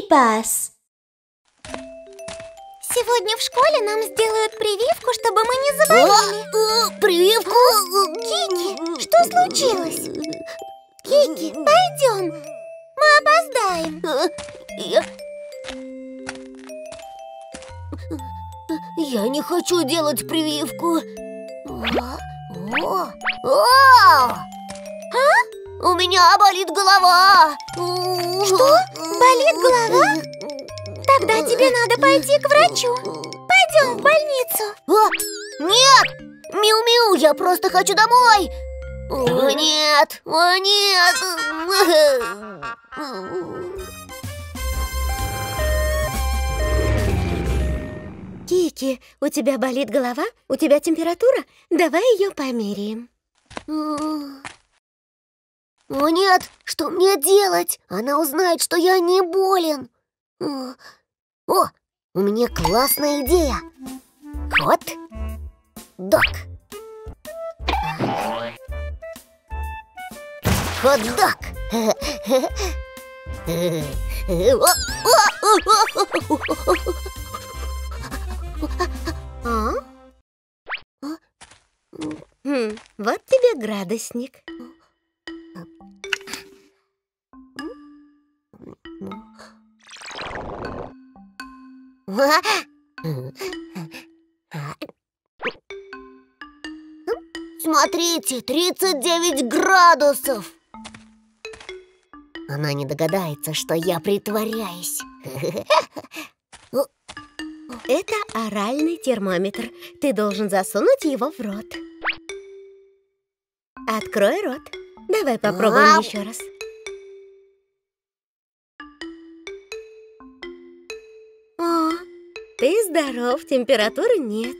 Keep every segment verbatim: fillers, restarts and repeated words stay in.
BabyBus. Сегодня в школе нам сделают прививку, чтобы мы не заболели. Прививку? Кики, что случилось? Кики, пойдем. Мы опоздаем. Я... Я не хочу делать прививку. О! О! А? У меня болит голова. Что? Болит голова? Тогда тебе надо пойти к врачу. Пойдем в больницу. О, нет! Миу-Миу, я просто хочу домой. О, нет! О, нет! Кики, у тебя болит голова? У тебя температура? Давай ее померяем. О, нет! Что мне делать? Она узнает, что я не болен. О, у меня классная идея. Хот-дог. Хот-дог. А? А? Хм, вот тебе градусник. Смотрите, тридцать девять градусов. Она не догадается, что я притворяюсь. Это оральный термометр. Ты должен засунуть его в рот. Открой рот. Давай попробуем еще раз. О, ты здоров, температуры нет.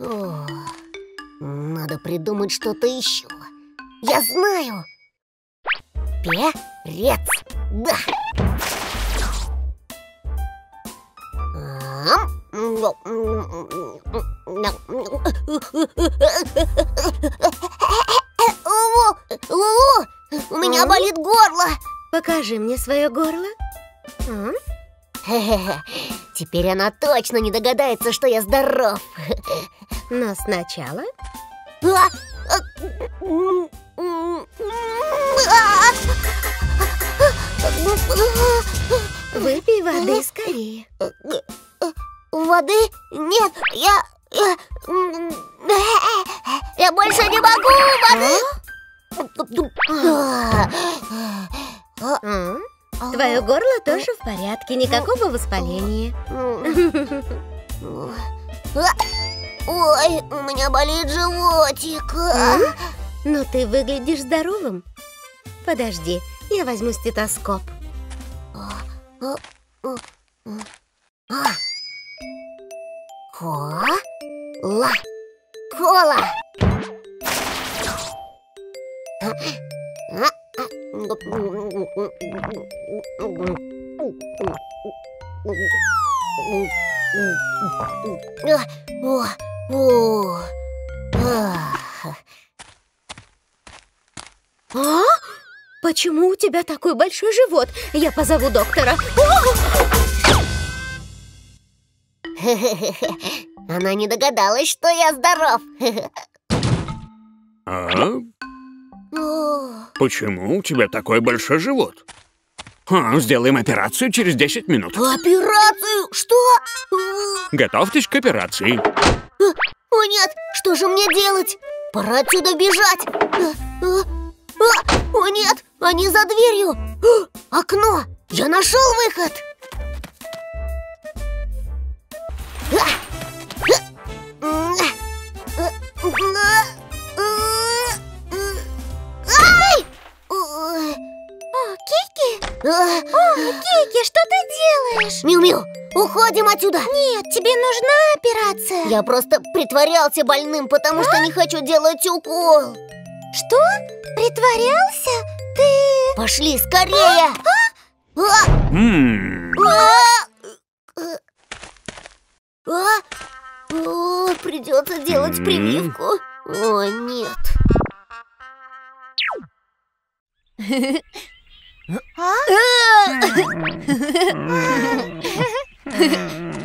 О, надо придумать что-то еще. Я знаю. Перец. Да. У меня болит горло. Покажи мне свое горло. Теперь она точно не догадается, что я здоров. Но сначала... Выпей воды скорее. Воды? Нет, я... Я, я больше не могу воды! Твое горло тоже в порядке, никакого воспаления. Ой, у меня болит животик. А? Но ты выглядишь здоровым. Подожди, я возьму стетоскоп. Кола. Кола. А? Почему у тебя такой большой живот? Я позову доктора. Она не догадалась, что я здоров. А? Почему у тебя такой большой живот? А, сделаем операцию через десять минут. Операцию? Что? Готовьтесь к операции. О нет, что же мне делать? Пора отсюда бежать. О нет, они за дверью. Окно, я нашел выход. Ай! О, Кики! О, Кики, что ты делаешь? Миу-Миу, уходим отсюда! Нет, тебе нужна операция. Я просто притворялся больным, потому а? что не хочу делать укол. Что? Притворялся? Ты... Пошли скорее! А? А? М-м. А? А? О, придется делать прививку. О, нет.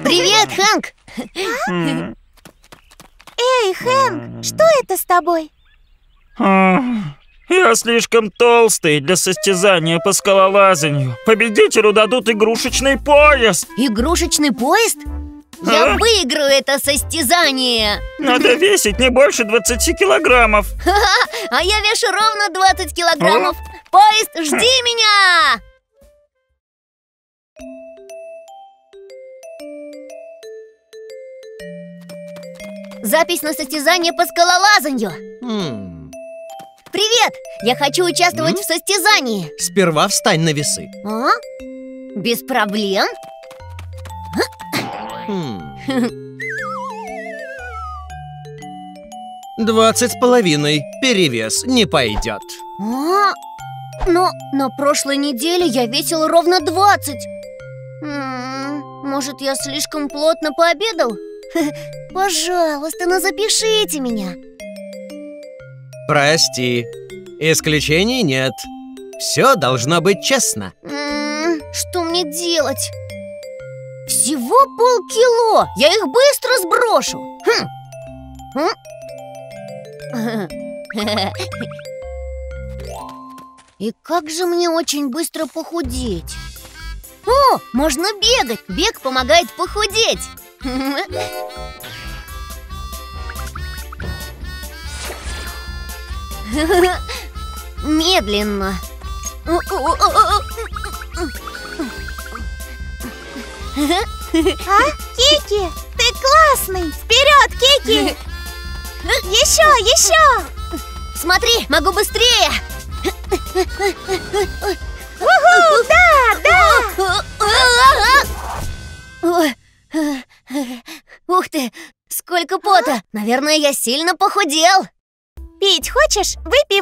Привет, Хэнк! Эй, Хэнк, что это с тобой? Я слишком толстый для состязания по скалолазанию. Победителю дадут игрушечный поезд. Игрушечный поезд? Я а? выиграю это состязание. Надо весить не больше двадцати килограммов. А я вешу ровно двадцать килограммов. а? Поезд, жди меня! Запись на состязание по скалолазанию. mm. Привет! Я хочу участвовать mm? в состязании. Сперва встань на весы. а? Без проблем. Двадцать с половиной. Перевес не пойдет. А? Но на прошлой неделе я весила ровно двадцать. Может, я слишком плотно пообедал? Пожалуйста, ну запишите меня. Прости, исключений нет. Все должно быть честно. М-м, что мне делать? Всего полкило! Я их быстро сброшу! Хм. Хм. И как же мне очень быстро похудеть? О, можно бегать! Бег помогает похудеть! Медленно. А, Кики, ты классный! Вперед, Кики! Еще, еще! Смотри, могу быстрее! У-ху, да, да! Ух ты, сколько пота! Наверное, я сильно похудел. Пить хочешь? Выпей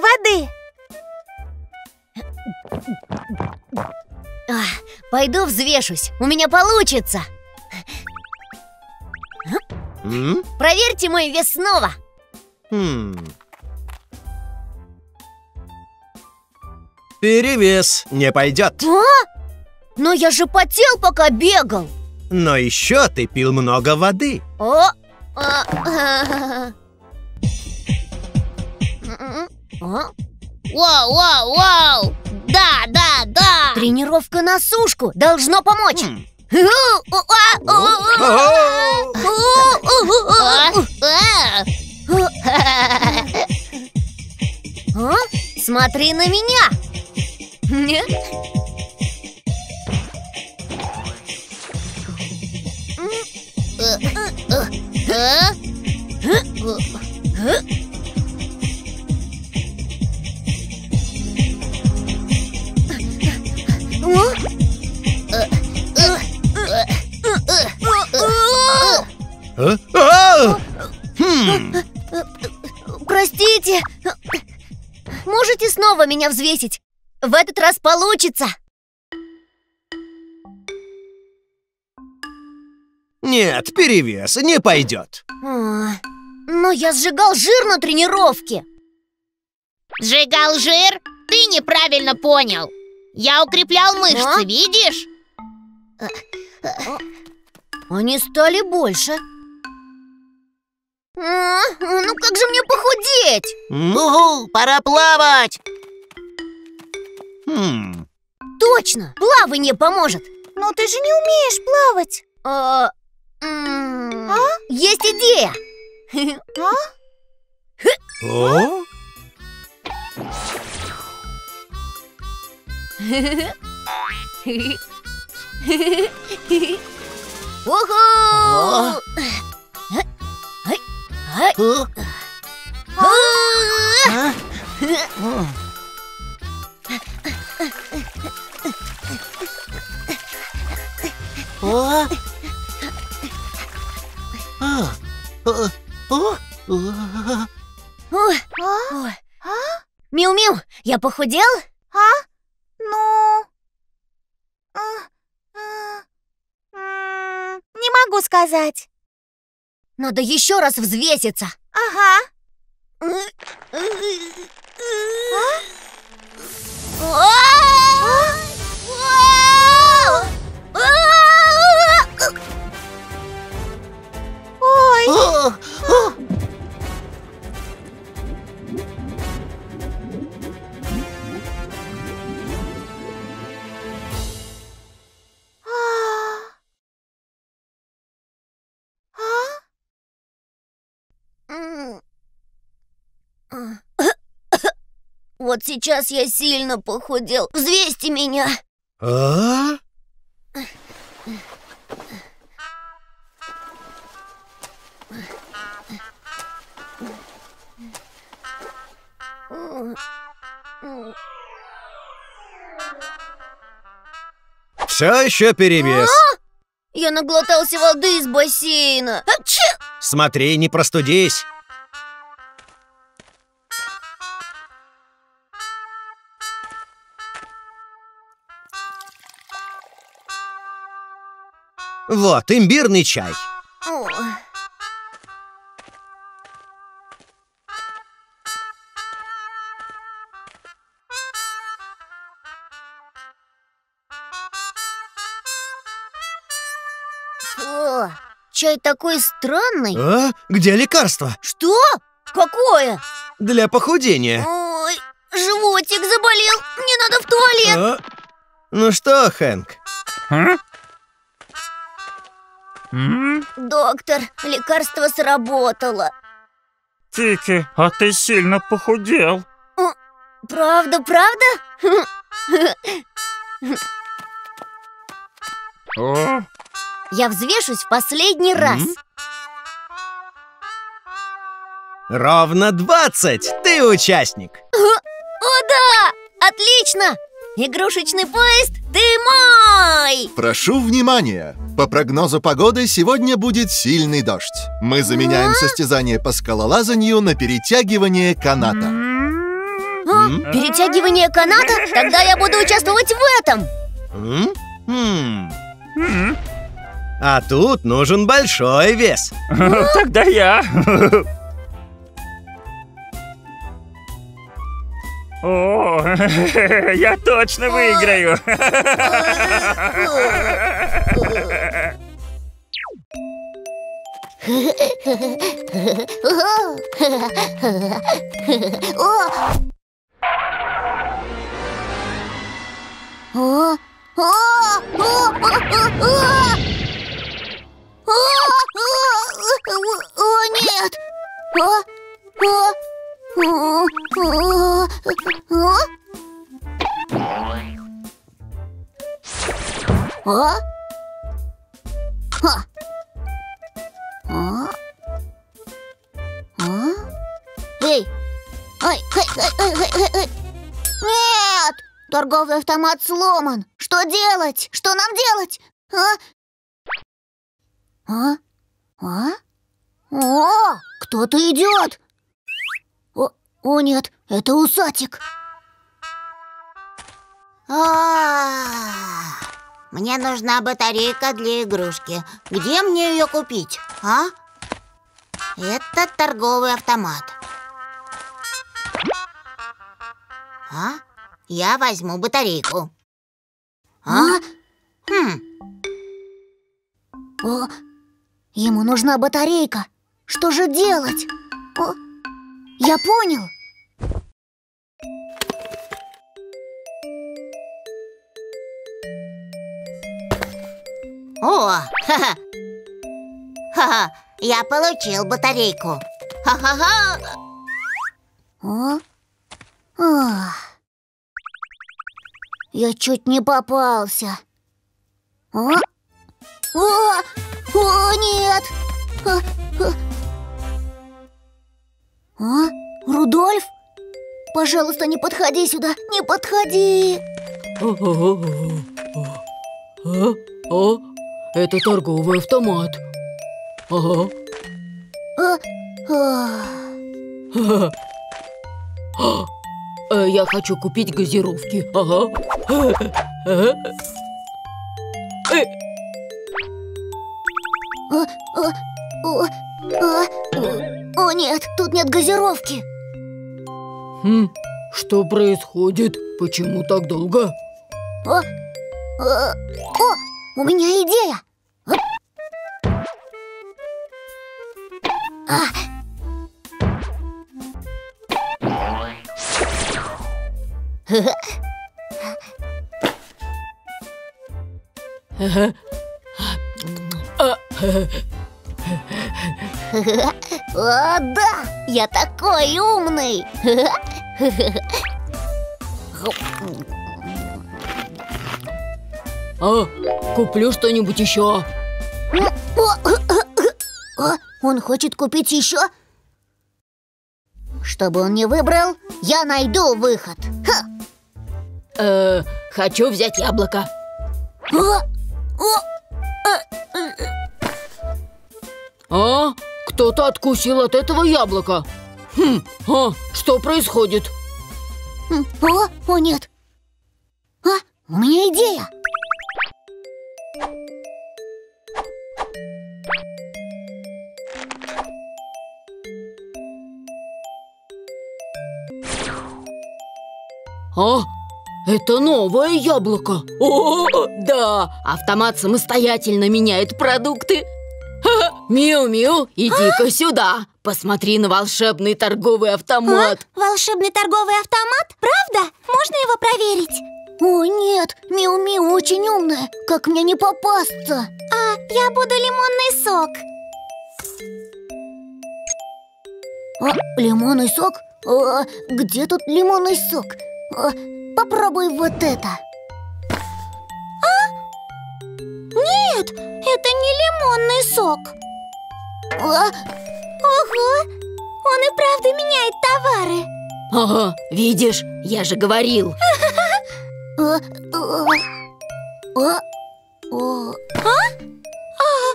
воды. Пойду взвешусь, у меня получится. Mm? Проверьте мой вес снова. Mm. Перевес не пойдет. А? Но я же потел, пока бегал. Но еще ты пил много воды. О, а, а, а. А? Вау, вау, вау! Да, да, да! Тренировка на сушку должно помочь! Смотри на меня! Простите, можете снова меня взвесить? В этот раз получится. Нет, перевес не пойдет. Но я сжигал жир на тренировке. Сжигал жир? Ты неправильно понял. Я укреплял мышцы, а? видишь? Они стали больше. А, ну как же мне похудеть? Ну, пора плавать. Хм. Точно, плавание поможет. Но ты же не умеешь плавать. А, а? Есть идея. А? Уху! Миу-Миу, я похудел? А? Ну... Не могу сказать. Надо еще раз взвеситься. Ага. А? А? Вот сейчас я сильно похудел. Взвесьте меня. А? Все еще перевес. А? Я наглотался воды из бассейна. Апчи! Смотри, не простудись. Вот, имбирный чай. О. Фу, чай такой странный. А? Где лекарство? Что? Какое? Для похудения. Ой, животик заболел. Мне надо в туалет. А? Ну что, Хэнк? А? М? Доктор, лекарство сработало. Кики, а ты сильно похудел. Правда, правда? О. Я взвешусь в последний М? раз. Ровно двадцать, ты участник. О, да, отлично. Игрушечный поезд, ты мой! Прошу внимания! По прогнозу погоды сегодня будет сильный дождь. Мы заменяем а? состязание по скалолазанию на перетягивание каната. А? Перетягивание каната? Тогда я буду участвовать в этом! А тут нужен большой вес. Тогда я... О, я точно выиграю! О, нет! О, о! Эй! Нет! Торговый автомат сломан! Что делать? Что нам делать? А? А? О! Кто-то идет! О, нет, это усатик. А-а-а. Мне нужна батарейка для игрушки. Где мне ее купить, а? Это торговый автомат. А? Я возьму батарейку. А? Хм. О, ему нужна батарейка. Что же делать? О. Я понял. О, ха-ха. Ха-ха, я получил батарейку. Ха-ха-ха. О? О. Я чуть не попался. О? О, о нет. А? Рудольф? Пожалуйста, не подходи сюда, не подходи! А? А? Это торговый автомат. Ага. А? А? А? А? Я хочу купить газировки. Ага. А? А? А? А? А? О нет, тут нет газировки. Хм, что происходит? Почему так долго? О, о, о, у меня идея. А. О, да! Я такой умный! А, куплю что-нибудь еще. О, он хочет купить еще? Чтобы он не выбрал, я найду выход. Ха! Э, хочу взять яблоко. О, а, кто-то откусил от этого яблока. Хм, а, что происходит? О, о нет. А, у меня идея. А, это новое яблоко. О, да, автомат самостоятельно меняет продукты. Миу-Миу, иди-ка а? сюда. Посмотри на волшебный торговый автомат. А? Волшебный торговый автомат? Правда? Можно его проверить? О, нет, Миу-Миу очень умная. Как мне не попасться? А, я буду лимонный сок. А, лимонный сок? А, где тут лимонный сок? А, попробуй вот это. А? Нет, это не лимонный сок. А? Ого, он и правда меняет товары. Ага, видишь, я же говорил. А?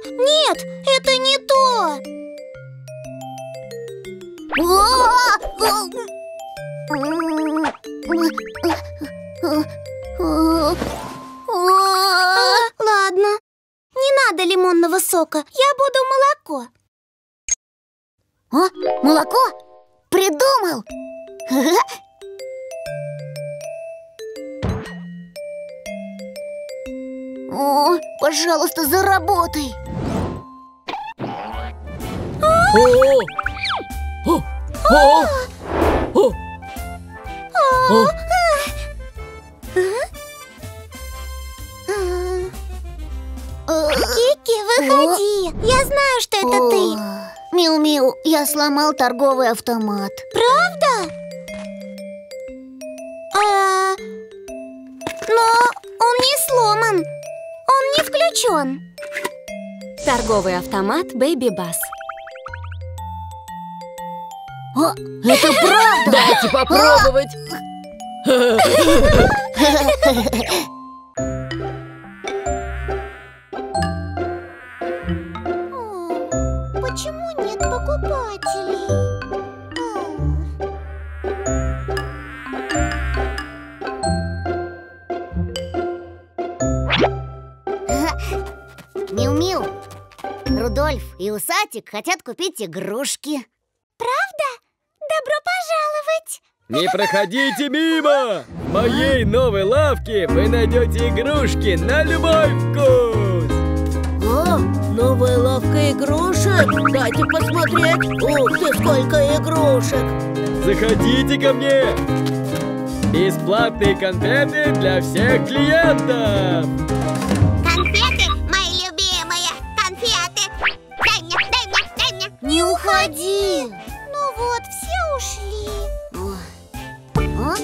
Нет, это не то. Ладно, не надо лимонного сока, я буду молоко. О, молоко? Придумал! О, пожалуйста, заработай! Кики, выходи! Я знаю, что это ты! Миу-Миу, я сломал торговый автомат. Правда? Но он не сломан. Он не включен. Торговый автомат BabyBus. О, это правда! Дайте попробовать! О, почему нет покупателей? Миу-Миу, Рудольф и Усатик хотят купить игрушки. Правда? Добро пожаловать! Не проходите мимо! В моей новой лавке вы найдете игрушки на любой вкус! О, новая лавка игрушек? Дайте посмотреть! Ух ты, сколько игрушек! Заходите ко мне! Бесплатные конфеты для всех клиентов! Конфеты, мои любимые! Конфеты! Дай мне, дай мне, дай мне! Не уходи! Ну вот, все ушли. А?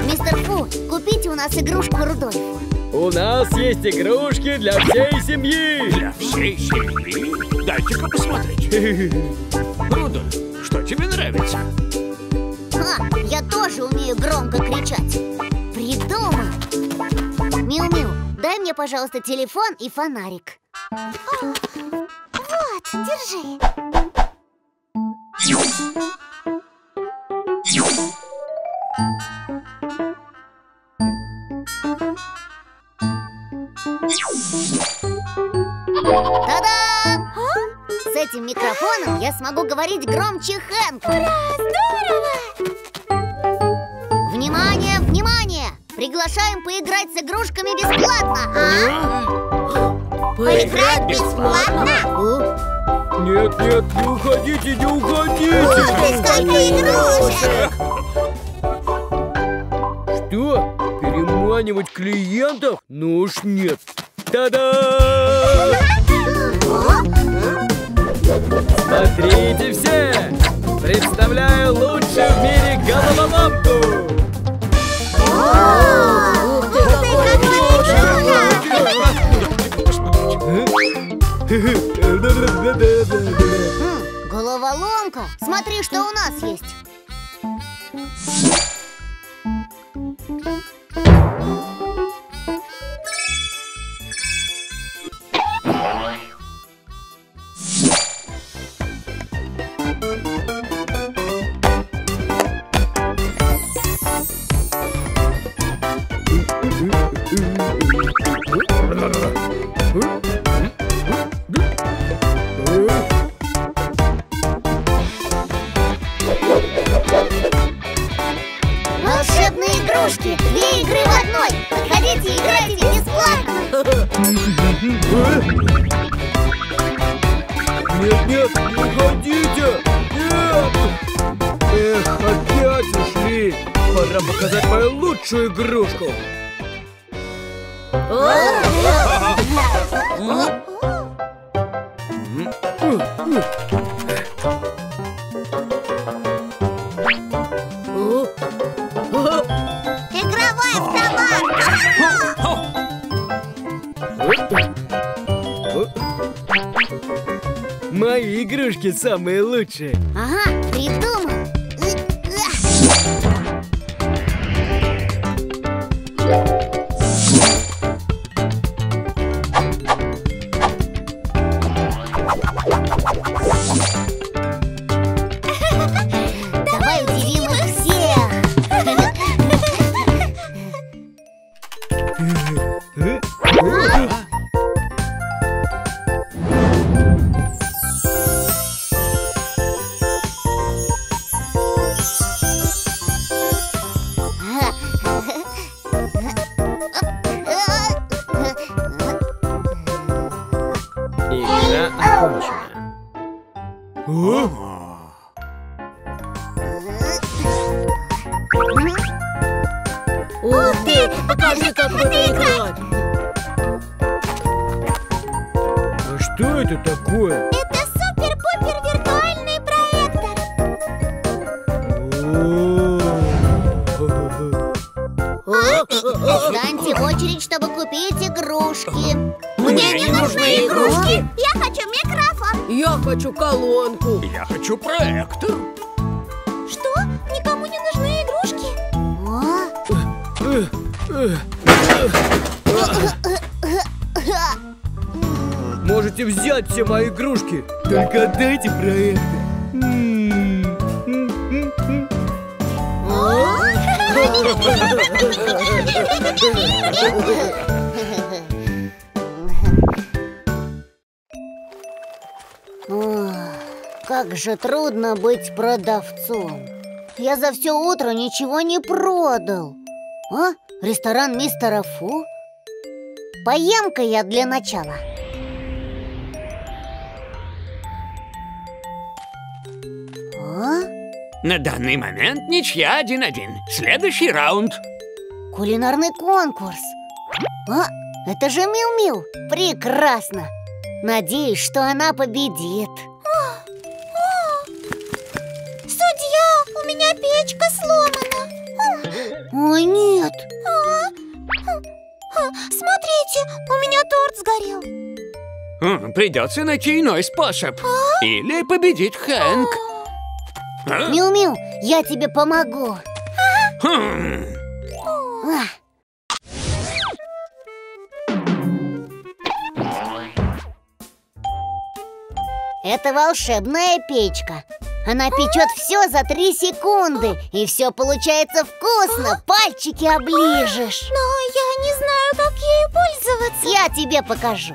Мистер Фу, купите у нас игрушку Рудольфу. У нас есть игрушки для всей семьи. Для всей семьи? Дайте-ка посмотреть. Рудольф, что тебе нравится? А, я тоже умею громко кричать. Придумал. Миу-Миу, дай мне, пожалуйста, телефон и фонарик. Вот, держи. Та-дам! А? С этим микрофоном я смогу говорить громче Хэнка. Ура, здорово! Внимание, внимание! Приглашаем поиграть с игрушками бесплатно! А? Поиграть бесплатно? Нет, нет, не уходите, не уходите! Вот ты, сколько игрушек! Что? Переманивать клиентов? Ну уж нет! Та-дам! Смотрите все! Представляю лучшую в мире головоломку! Головоломка? Смотри, что у нас есть. Мои игрушки самые лучшие. Ага, придумал. Давай удивим их всех. Можете взять все мои игрушки, только отдайте проекты. Как же трудно быть продавцом. Я за все утро ничего не продал. А? Ресторан мистера Фу? Поем-ка я для начала. А? На данный момент ничья один-один. Следующий раунд. Кулинарный конкурс. А? Это же Миу-Миу. Прекрасно. Надеюсь, что она победит. О, о. Судья, у меня печка сломана. О, нет. Смотрите, у меня торт сгорел. Придется найти иной способ. А? Или победить Хэнк. А? Миу-Миу, я тебе помогу. А? Хм. А. Это волшебная печка. Она печет все за три секунды, и все получается вкусно. Пальчики оближешь. Но я не знаю, как ею пользоваться. Я тебе покажу.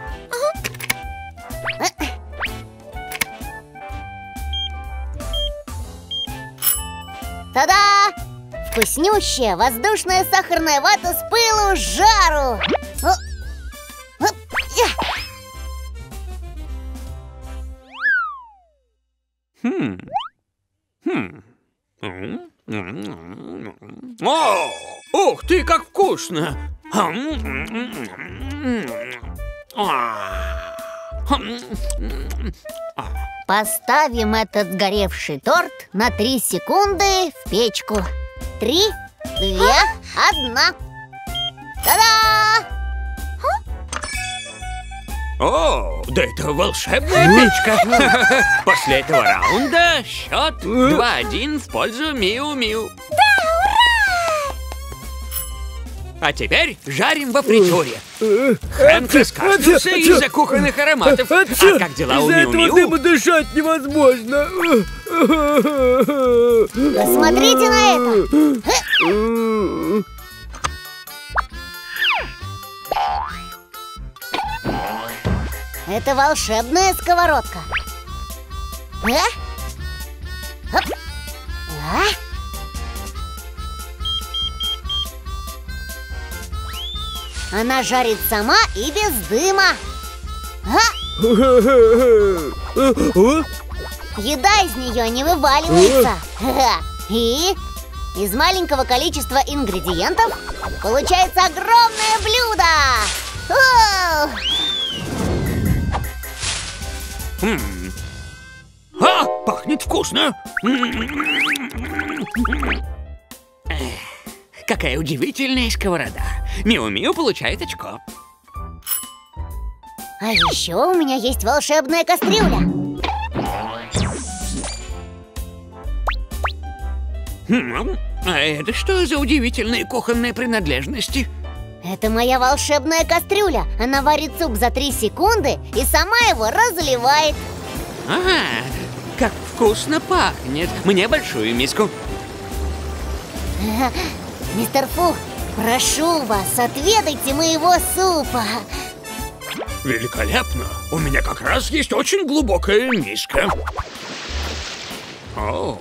Та-да! Вкуснющая воздушная сахарная вата с пылу с жару. Хм. Хм. О! Ух ты, как вкусно! Поставим этот сгоревший торт на три секунды в печку. Три, две, одна. Та-да! О, да это волшебная печка. После этого раунда счет два-один в пользу Миу-Миу. А теперь жарим во фритюре. Хэнк раскашлялся из-за кухонных ароматов. А как дела у Миу-Миу? Из-за этого дыма дышать невозможно. Посмотрите на это. Это волшебная сковородка. А? А? Она жарит сама и без дыма. Еда из нее не вываливается. И из маленького количества ингредиентов получается огромное блюдо. А, пахнет вкусно. Какая удивительная сковорода. Миу-Миу получает очко. А еще у меня есть волшебная кастрюля. А это что за удивительные кухонные принадлежности? Это моя волшебная кастрюля. Она варит суп за три секунды и сама его разливает. Ага, как вкусно пахнет. Мне большую миску. Мистер Фу, прошу вас, отведайте моего супа. Великолепно! У меня как раз есть очень глубокая миска. О.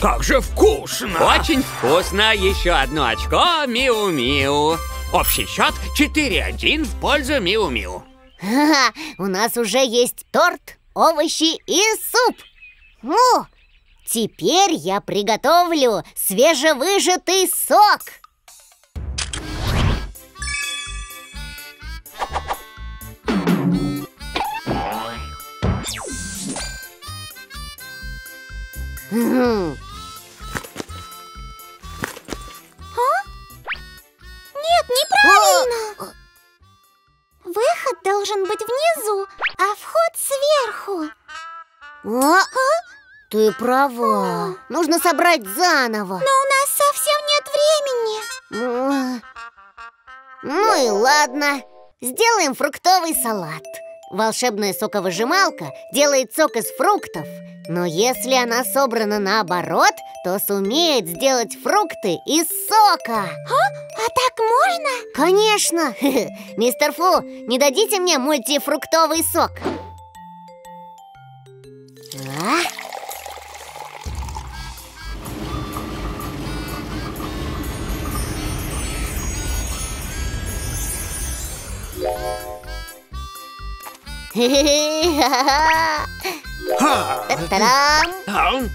Как же вкусно! Очень вкусно! Еще одно очко Миу-Миу. Общий счет четыре-один в пользу Миу-Миу. Ха-ха, у нас уже есть торт, овощи и суп. Му! Теперь я приготовлю свежевыжатый сок. Нет, неправильно. Выход должен быть внизу, а вход сверху. Ты права. Нужно собрать заново. Но у нас совсем нет времени. Ну и ладно. Сделаем фруктовый салат. Волшебная соковыжималка делает сок из фруктов. Но если она собрана наоборот, то сумеет сделать фрукты из сока. А, а так можно? Конечно. Мистер Фу, не дадите мне мультифруктовый сок? А? Та-та-дам!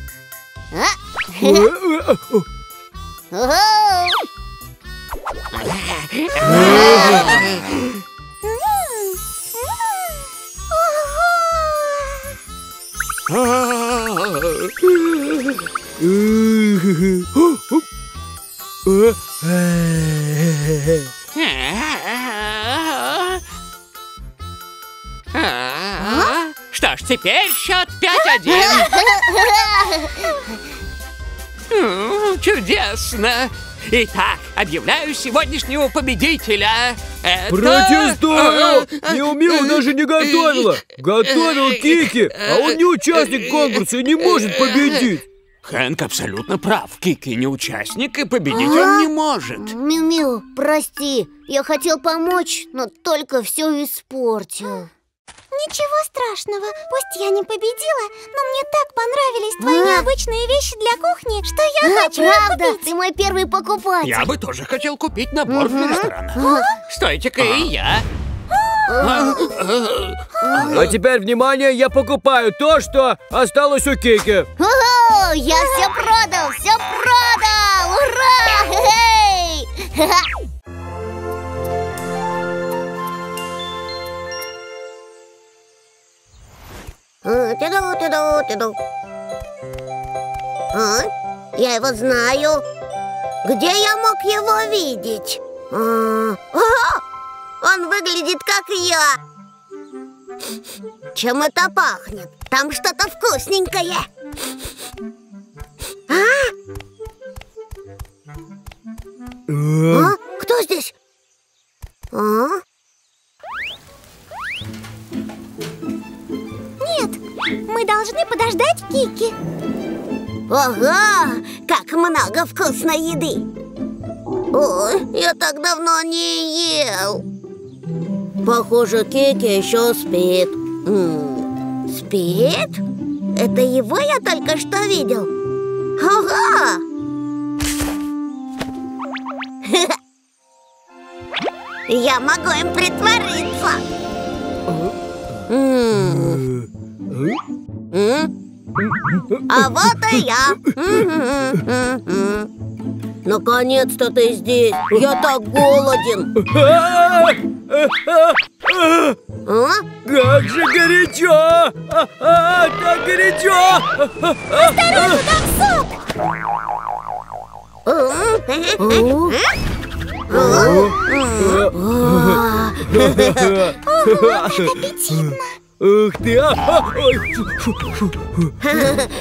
Что ж, теперь счет пять-один. Чудесно. Итак, объявляю сегодняшнего победителя. Это... Протестую! Миу-Миу даже не готовила. Готовил Кики, а он не участник конкурса и не может победить. Хэнк абсолютно прав. Кики не участник, и победить а? он не может. Миу-Миу, прости. Я хотел помочь, но только все испортил. Ничего страшного, пусть я не победила, но мне так понравились твои а? необычные вещи для кухни, что я а, хочу правда? их купить. Ты мой первый покупатель. Я бы тоже хотел купить набор угу. для ресторана. А? Стойте-ка, а? и я. А? А? а теперь, внимание, я покупаю то, что осталось у Кики. О, я все продал, все продал! Ура! Эй! Ты-ду, ты-ду, ты-ду. А? Я его знаю. Где я мог его видеть? А, он выглядит как я. Чем это пахнет? Там что-то вкусненькое. А? А? Кто здесь? А? Нет, мы должны подождать Кики. Ого, как много вкусной еды! Ой, я так давно не ел. Похоже, Кики еще спит. М-м, спит? Это его я только что видел. Ого! Я могу им притвориться. А вот и я. Наконец-то ты здесь. Я так голоден. Как же горячо! Так горячо! Осторожно, там суп! Ого, как аппетитно! Ух ты!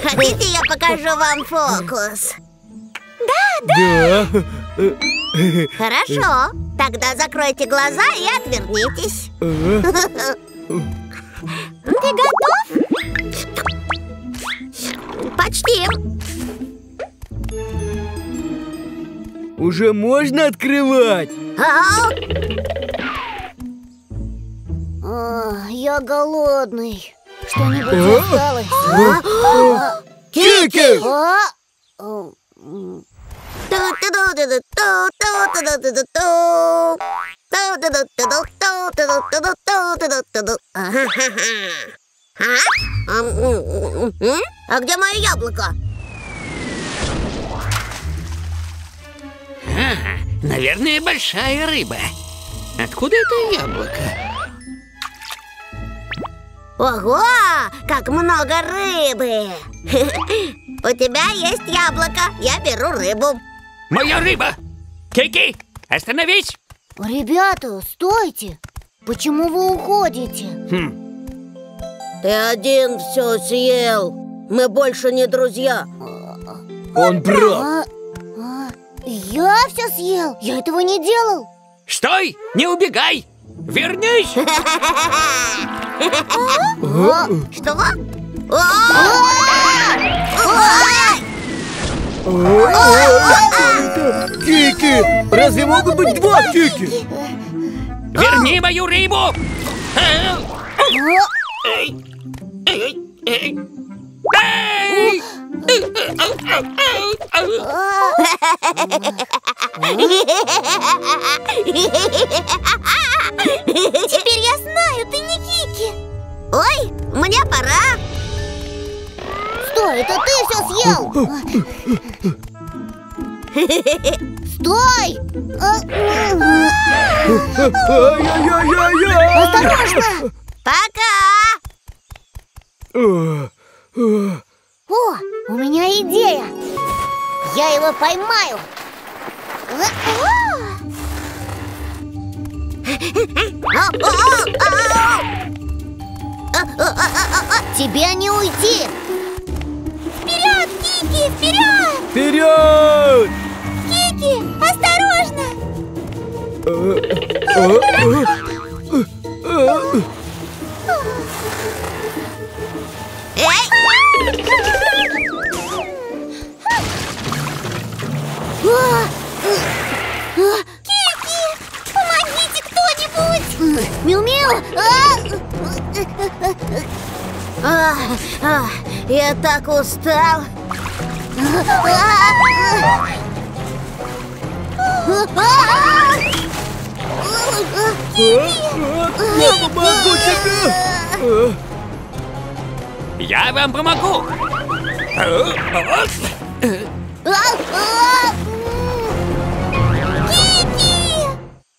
Хотите, я покажу вам фокус? Да, да! Хорошо, тогда закройте глаза и отвернитесь. Ты готов? Почти. Уже можно открывать? Я голодный. Что-нибудь осталось? Кики! А где мое яблоко? Наверное, большая рыба. Откуда это яблоко? Ого, как много рыбы! У тебя есть яблоко, я беру рыбу. Моя рыба! Кики, остановись! Ребята, стойте! Почему вы уходите? Хм. Ты один все съел. Мы больше не друзья. Он прав. А, а, я все съел, я этого не делал. Стой, не убегай! Вернись! Что? Кики! Разве могут быть два Кики? Верни мою рыбу! Теперь я знаю, ты не Кики. Ой, мне пора. Стой, это ты все съел. Стой! Осторожно! Пока! О, у меня идея. Я его поймаю. Тебе не уйти! Вперед, Кики, вперед! Вперед! Кики, осторожно! Кики, помогите кто-нибудь! Миу-Миу! А, а, я так устал! Я вам помогу! Кики!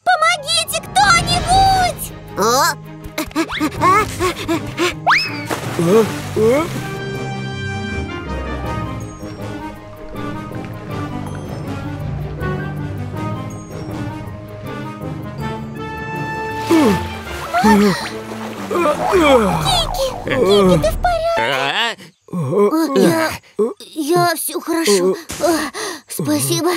Помогите кто-нибудь! А? Кики, Кики, ты в порядке? Я, я все хорошо. Спасибо.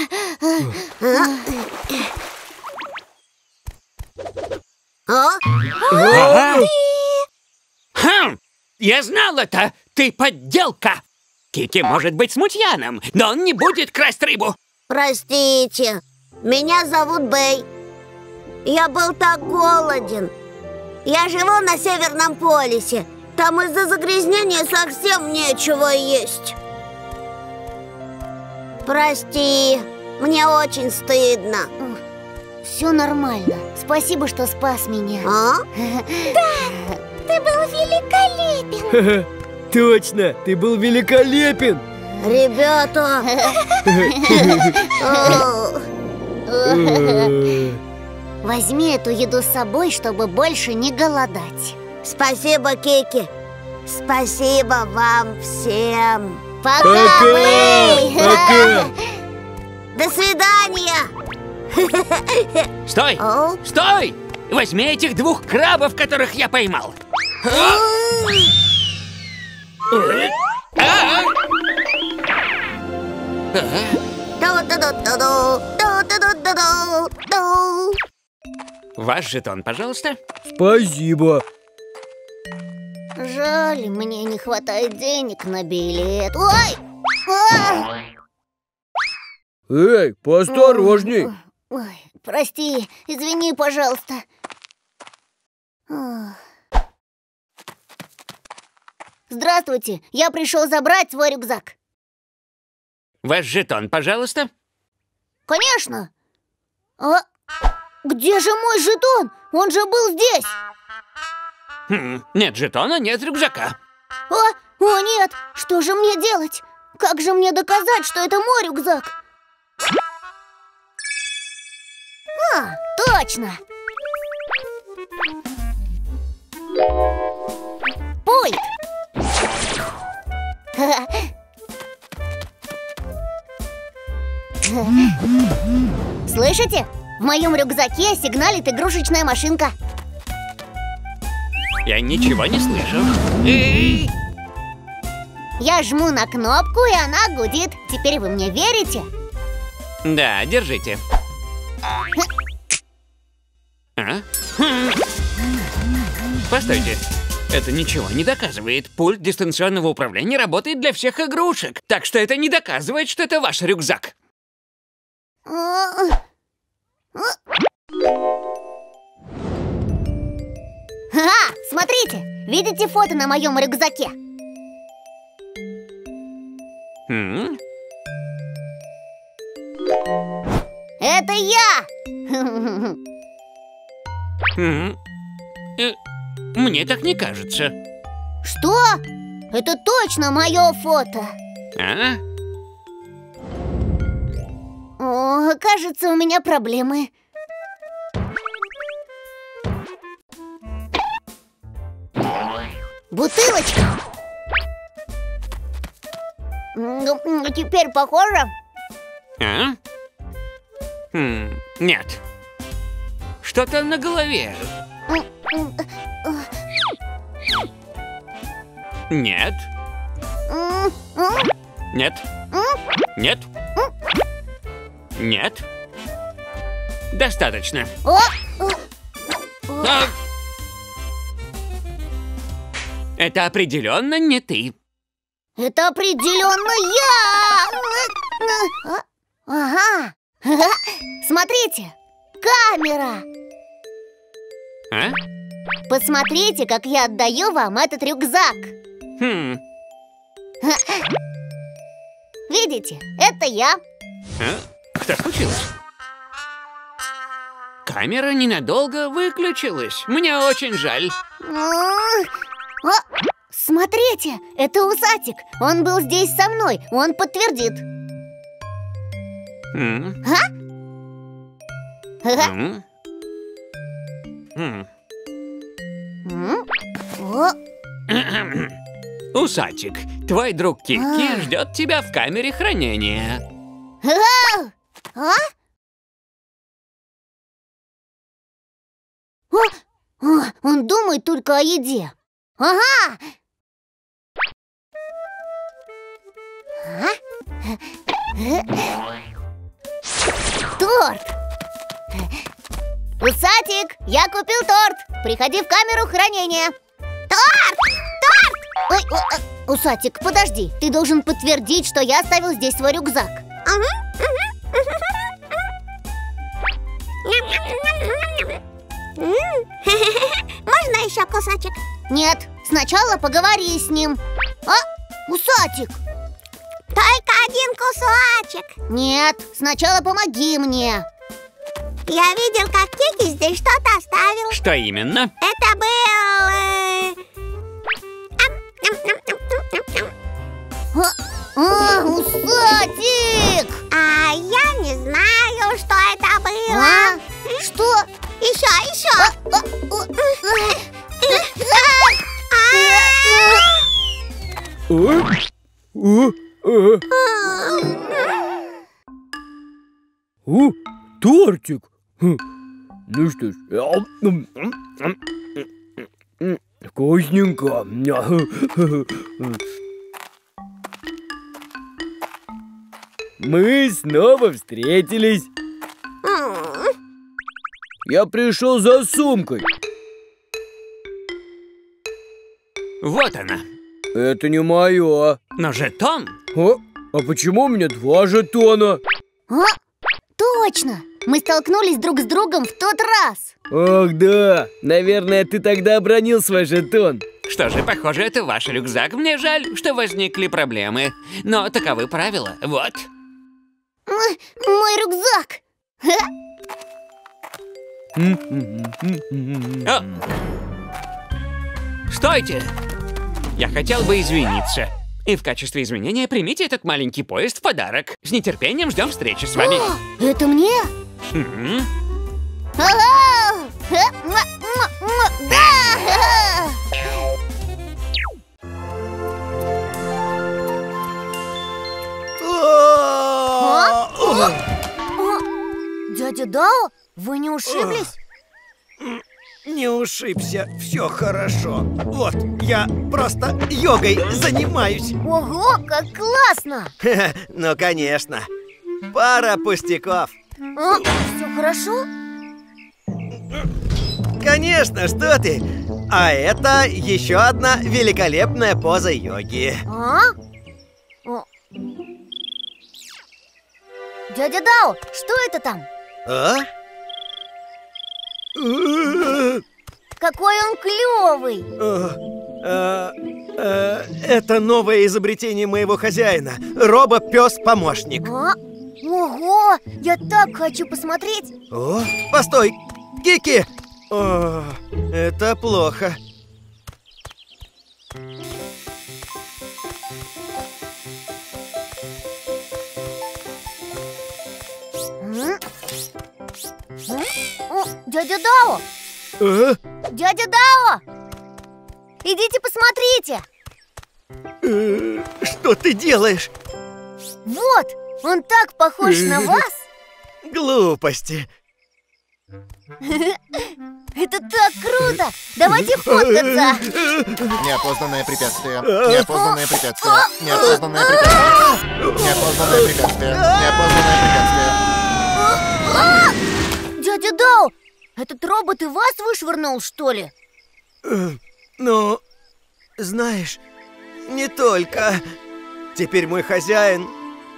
Я знал это. Ты подделка. Кики может быть смутьяном, но он не будет красть рыбу. Простите, меня зовут Бэй. Я был так голоден. Я живу на Северном полюсе. Там из-за загрязнения совсем нечего есть. Прости, мне очень стыдно. Все нормально. Спасибо, что спас меня. А? Да, ты был великолепен. Точно, ты был великолепен. Ребята. Возьми эту еду с собой, чтобы больше не голодать. Спасибо, Кики. Спасибо вам всем. Пока, Бэй! Пока. До свидания. Стой! О? Стой! Возьми этих двух крабов, которых я поймал. Ваш жетон, пожалуйста. Спасибо. Жаль, мне не хватает денег на билет. Ой! Ой! Эй, поосторожней. Ой, прости, извини, пожалуйста. Здравствуйте, я пришел забрать свой рюкзак. Ваш жетон, пожалуйста. Конечно. А где же мой жетон? Он же был здесь. Хм, нет жетона, нет рюкзака. О, о, нет! Что же мне делать? Как же мне доказать, что это мой рюкзак? А, точно! Пульт! Слышите? В моем рюкзаке сигналит игрушечная машинка. Я ничего не слышу. Я жму на кнопку, и она гудит. Теперь вы мне верите? Да, держите. А? Постойте. Это ничего не доказывает. Пульт дистанционного управления работает для всех игрушек. Так что это не доказывает, что это ваш рюкзак. Ага, смотрите! Видите фото на моем рюкзаке? Mm. Это я! Mm. Э, мне так не кажется. Что? Это точно мое фото. А? О, кажется, у меня проблемы. Бутылочка. Теперь похоже? А? Хм, нет. Что-то на голове. Нет. Нет. Нет. Нет. Достаточно. А! Это определенно не ты. Это определенно я! Ага. Смотрите, камера. А? Посмотрите, как я отдаю вам этот рюкзак. Хм. Видите, это я. А? Что случилось? Камера ненадолго выключилась. Мне очень жаль. О, смотрите, это усатик. Он был здесь со мной, он подтвердит. Mm. А? Mm. Mm. Mm. О. Усачик, твой друг Кики ждет тебя в камере хранения. Он думает только о еде. Ага! Торт! Усатик, я купил торт! Приходи в камеру хранения! Торт! Торт! Ой, о, о, Усатик, подожди! Ты должен подтвердить, что я оставил здесь свой рюкзак. Можно еще кусачек? Нет, сначала поговори с ним. А, Усатик! Только один кусочек. Нет, сначала помоги мне. Я видел, как Кики здесь что-то оставил. Что именно? Это был... А, Усатик! А я не знаю, что это было. А? Что? Еще, еще. О, тортик. Ну что ж, вкусненько. Мы снова встретились. Я пришел за сумкой. Вот она. Это не мое. Но жетон. А, а почему у меня два жетона? А, точно! Мы столкнулись друг с другом в тот раз. Ох да! Наверное, ты тогда обронил свой жетон. Что же, похоже, это ваш рюкзак. Мне жаль, что возникли проблемы. Но таковы правила. Вот. Мой, мой рюкзак. О! Стойте! Я хотел бы извиниться. И в качестве извинения примите этот маленький поезд в подарок. С нетерпением ждем встречи с вами. О, это мне? Дядя Дао, вы не ушиблись? Не ушибся, все хорошо. Вот, я просто йогой занимаюсь. Ого, как классно! Ну, конечно. Пара пустяков. А, все хорошо? Конечно, что ты. А это еще одна великолепная поза йоги. А? О. Дядя Дао, что это там? А? Какой он клевый! А, а, а, это новое изобретение моего хозяина. Робо-пёс-помощник. А? Ого! Я так хочу посмотреть. О, постой, Кики! О, это плохо. О, дядя Дао! А? Дядя Дао! Идите посмотрите! Э, что ты делаешь? Вот! Он так похож э, на вас! Глупости! Это так круто! Давайте фоткаться! Неопознанное препятствие! Неопознанное препятствие! Неопознанное препятствие! Неопознанное препятствие! Неопознанное препятствие! Дядя Дао, этот робот и вас вышвырнул, что ли? Ну, знаешь, не только. Теперь мой хозяин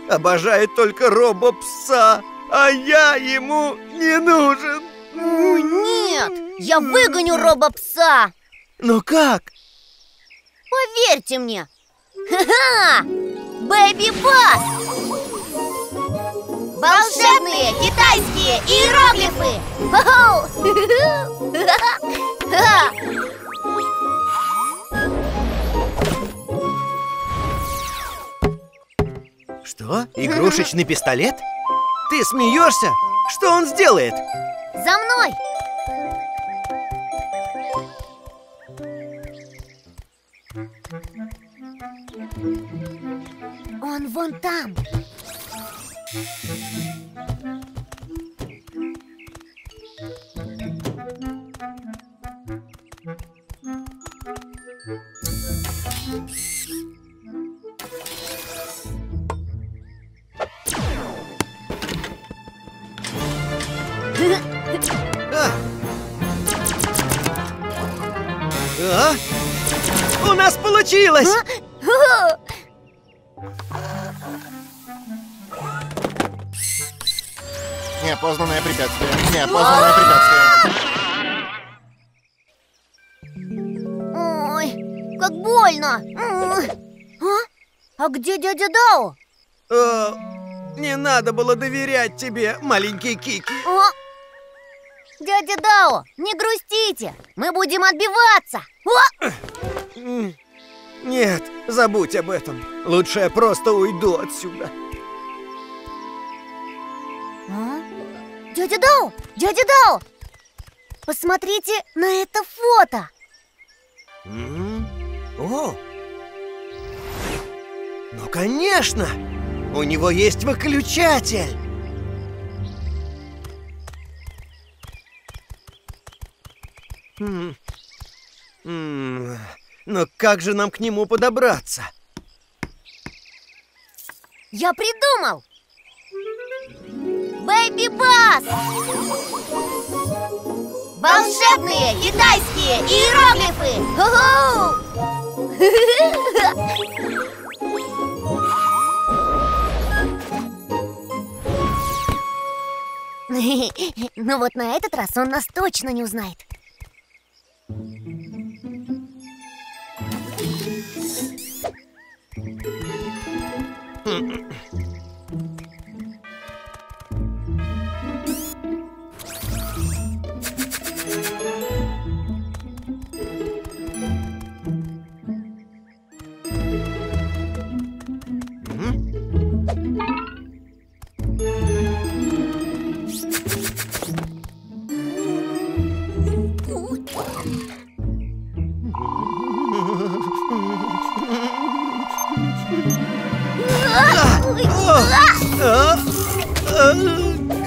обожает только робо-пса, а я ему не нужен. О, нет, я выгоню робо-пса. Но как? Поверьте мне. Ха-ха! BabyBus! Волшебные китайские иероглифы! Что? Игрушечный пистолет? Ты смеешься? Что он сделает? За мной! вон там. А? У нас получилось! А? Неопознанное препятствие. Неопознанное препятствие. Ой, как больно! А, а где дядя Дао? О, не надо было доверять тебе, маленький Кики. О! Дядя Дао, не грустите! Мы будем отбиваться! О! Нет, забудь об этом. Лучше я просто уйду отсюда. А? Дядя Дао! Дядя Дао! Посмотрите на это фото! Mm-hmm. О! Ну, конечно! У него есть выключатель! Mm. Mm. Но как же нам к нему подобраться? Я придумал! BabyBus! Волшебные китайские иероглифы! Ну вот на этот раз он нас точно не узнает.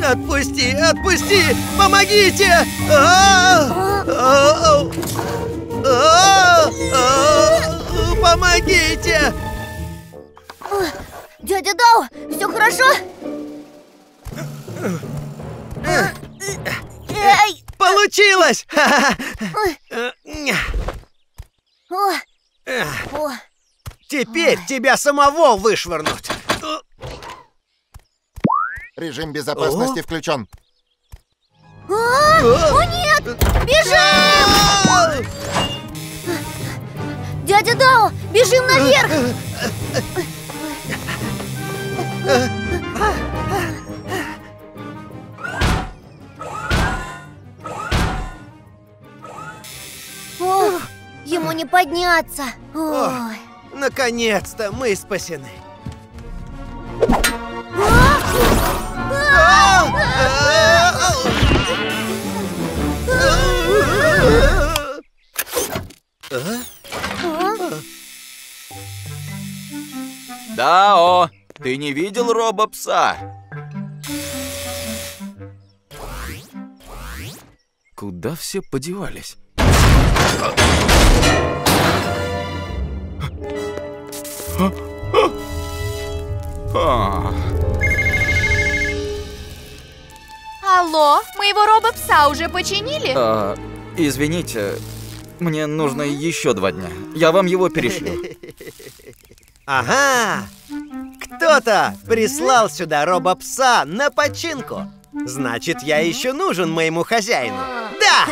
Отпусти, отпусти! Помогите! Помогите! Дядя Дао, все хорошо? Получилось! Теперь тебя самого вышвырнут! Режим безопасности включен. О нет! Бежим! Дядя Дао, бежим наверх! Ох, ему не подняться. Наконец-то мы спасены. Дао, ты не видел робо-пса? Куда все подевались? Алло, моего робо-пса уже починили? А, извините, мне нужно еще два дня. Я вам его перешлю. Ага! Кто-то прислал сюда робо-пса на починку. Значит, я еще нужен моему хозяину. Да!